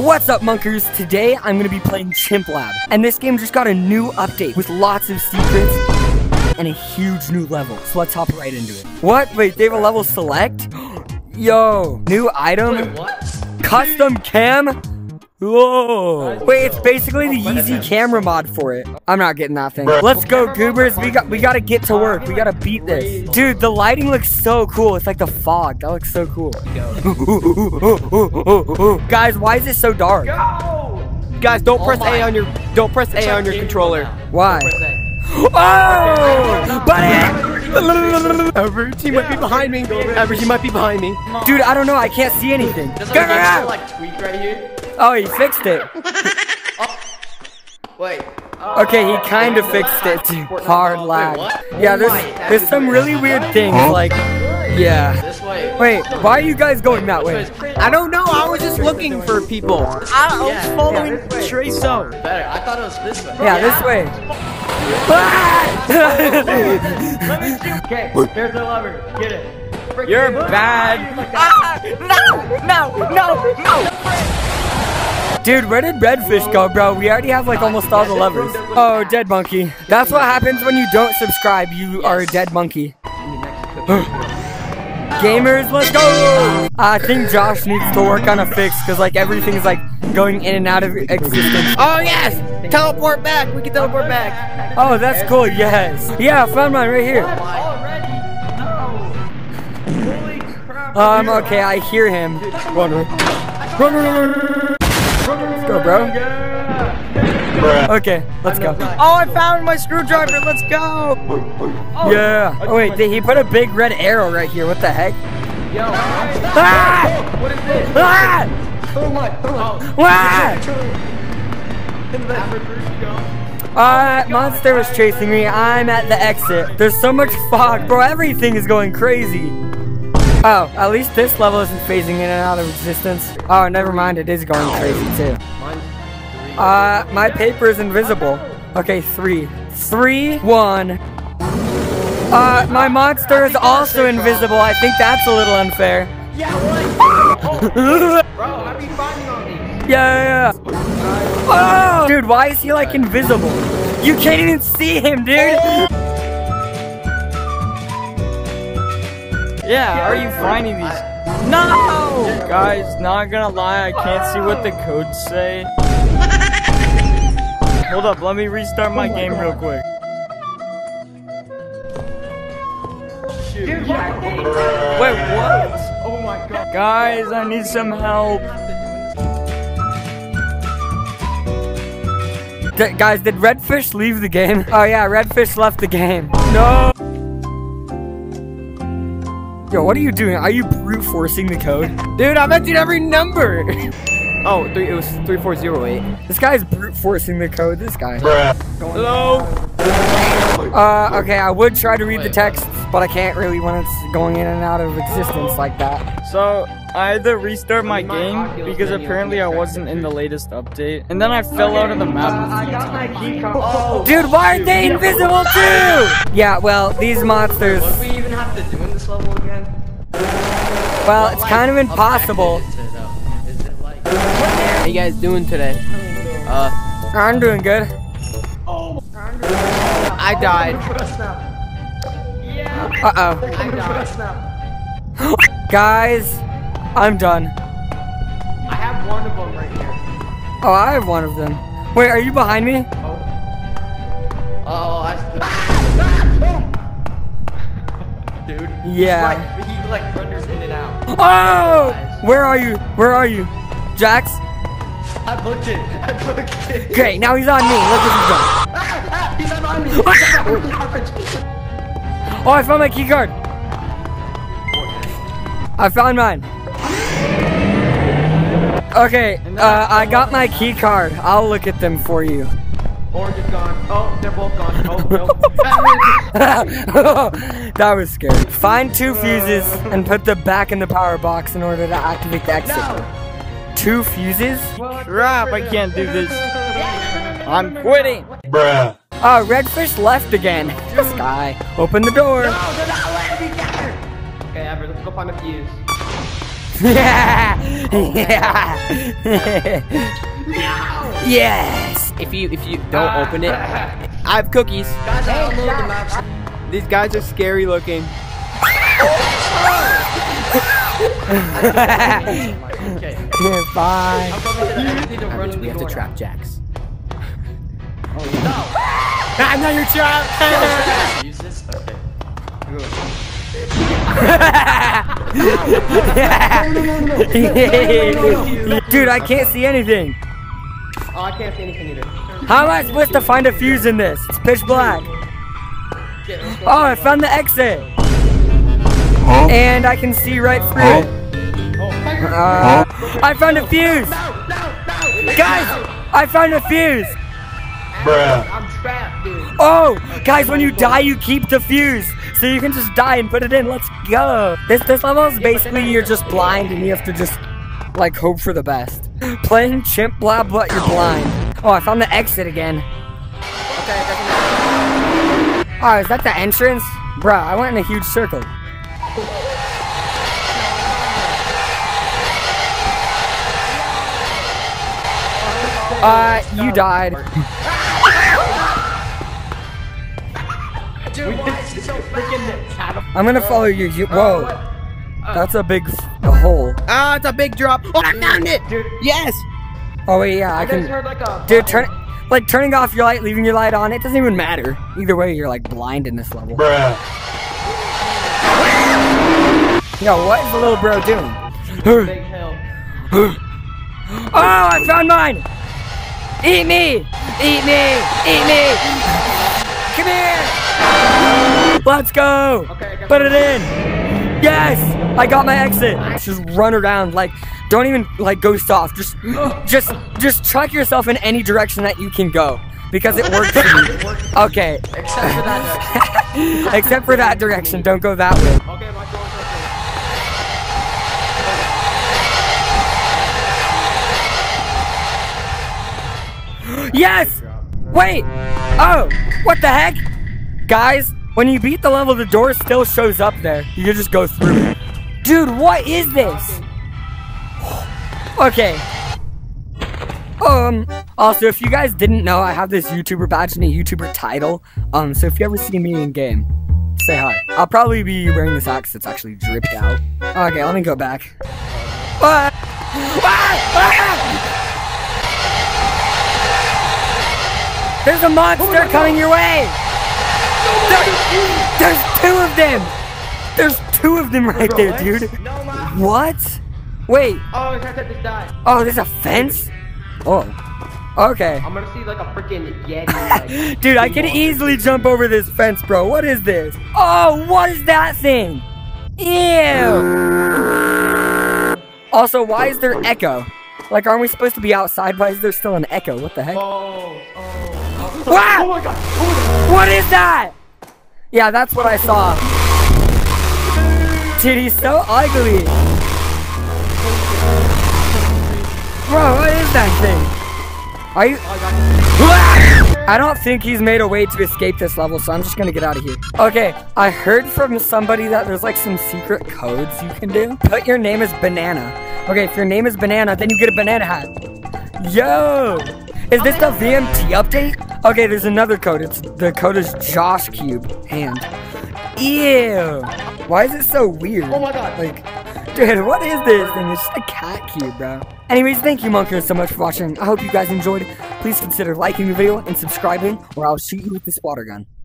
What's up, Munkers? Today, I'm gonna be playing Chimp Lab, and this game just got a new update with lots of secrets and a huge new level, so let's hop right into it. What? Wait, they have a level select? Yo, new item? Wait, what? Custom cam? Whoa! Wait, it's basically the Yeezy camera mod for it. I'm not getting that thing. Let's go, Goobers. We gotta get to work. We gotta beat this, dude. The lighting looks so cool. It's like the fog. That looks so cool. Guys, why is it so dark? Guys, don't press A on your controller. Why? Oh, buddy! Everett, he might be behind me. Everett, he might be behind me. Dude, I don't know. I can't see anything. Oh, he fixed it. Wait. Okay, he kind of fixed it. Hard lag. Yeah, there's some really weird things, like, yeah. Wait, why are you guys going that way? I don't know, I was just looking for people. I was following Trace up. I thought it was this way. Yeah, this way. Okay, there's the lever. Get it. You're bad. No. Dude, where did Redfish go, bro? We already have like almost all the levers. Oh, dead monkey. That's what happens when you don't subscribe. You are a dead monkey. Gamers, let's go! I think Josh needs to work on a fix because like everything's like going in and out of existence. Oh yes! Teleport back! We can teleport back! Oh, that's cool, yes. Yeah, I found mine right here. Okay, I hear him. Run. Let's go, bro. Okay, let's go. Oh, I found my screwdriver. Let's go. Yeah. Oh, wait, did he put a big red arrow right here? What the heck? Yo. What is this? Monster was chasing me. I'm at the exit. There's so much fog, bro. Everything is going crazy. Oh, at least this level isn't phasing in and out of existence. Oh, never mind, it is going crazy too. My paper is invisible. Okay, 3, 3, 1. My monster is also invisible. I think that's a little unfair. Yeah, yeah. Oh, dude, why is he like invisible? You can't even see him, dude. Yeah, are you finding these? No! Guys, not gonna lie, I can't see what the codes say. Hold up, let me restart my game real quick. Shoot. Dude, wait, what? Oh my god. Guys, I need some help. Guys, did Redfish leave the game? Oh yeah, Redfish left the game. No! Yo, what are you doing? Are you brute forcing the code? Dude, I've entered every number! Oh, it was 3408. This guy's brute forcing the code, this guy. Hello? Okay, I would try to read the texts, but I can't really when it's going in and out of existence like that. So, I had to restart my game because apparently I wasn't in the latest update. And then I fell out of the map. Dude, why are they invisible too? Yeah, well, these monsters... What do we even have to do in this level again? Well, it's kind of impossible. How you guys doing today? I'm doing good. Oh, I died. Uh-oh. Guys, I'm done. I have one of them right here. Oh, I have one of them. Wait, are you behind me? Oh, dude. Yeah. He like renders in and out. Oh! Where are you? Where are you? Jax? I booked it. Great, now he's on me. Look what he's done. He's not on me. Oh, I found my key card. I found mine. Okay, I got my key card. I'll look at them for you. Orange is gone. Oh, they're both gone. Oh, no. That was scary. Find 2 fuses and put them back in the power box in order to activate the exit. No. 2 fuses? Crap, I can't do this. I'm quitting. Bruh. Oh, Redfish left again. Sky, open the door. No, they're not letting me get her. Okay, Everett, let's go find a fuse. Yes! If you don't open it, I have cookies. Guys, I downloaded the map. These guys are scary looking. Bye. We have to trap Jax. Oh no! I'm not your child! Use this? Okay. No. Dude, I can't see anything. Oh, I can't see anything either. How am I supposed to find a fuse in this? It's pitch black. Oh, I found the exit. Huh? And I can see right through it. I found a fuse! Guys, I found a fuse! Bruh. I'm trapped, dude. Oh, guys, when you die, you keep the fuse. So you can just die and put it in. Let's go. This level is basically you're just blind and you have to just, like, hope for the best. Playing Chimp Lab, but you're blind. Oh, I found the exit again. Okay, oh, is that the entrance? Bruh, I went in a huge circle. You died. Dude, why is it so freaking... I'm gonna follow you. Whoa, that's a big hole. Ah, it's a big drop. Oh, I found it. Dude. Yes. Oh wait, yeah, I can. Heard, like, a... Dude, turning off your light, leaving your light on. It doesn't even matter. Either way, you're like blind in this level. Bruh. Yo, what is the little bro doing? Big hill. Oh, I found mine. Eat me. Eat me. Eat me. Come here. Let's go! Okay, put it in! Yes! I got my exit! Just run around, like, don't even, like, go soft. Just track yourself in any direction that you can go. Because it works for me. Okay. Except for that direction. Except for that direction, don't go that way. Okay, my door's open. Yes! Wait! Oh! What the heck? Guys, when you beat the level, the door still shows up there. You can just go through it. Dude, what is this? Okay. Also, if you guys didn't know, I have this YouTuber badge and a YouTuber title. So if you ever see me in game, say hi. I'll probably be wearing this axe that's actually dripped out. Okay, let me go back. Ah! Ah! Ah! There's a monster coming your way! There's two of them! There's two of them right there, dude. What? Wait. Oh, there's a fence? Oh. Okay. I'm gonna see like a freaking yeti. Dude, I can easily jump over this fence, bro. What is this? Oh, what is that thing? Ew. Also, why is there echo? Like, aren't we supposed to be outside? Why is there still an echo? What the heck? Oh my god! What is that? Yeah, that's what I saw. Dude, he's so ugly. Bro, what is that thing? Are you... I don't think he's made a way to escape this level, so I'm just gonna get out of here. Okay, I heard from somebody that there's like some secret codes you can do. Put your name as Banana. Okay, if your name is Banana, then you get a banana hat. Yo! Is this the VMT update? Okay, there's another code. The code is Josh Cube. And ew. Why is it so weird? Oh my god. Like, dude, what is this thing? It's just a cat cube, bro. Anyways, thank you, Monkers, so much for watching. I hope you guys enjoyed. Please consider liking the video and subscribing, or I'll shoot you with this water gun.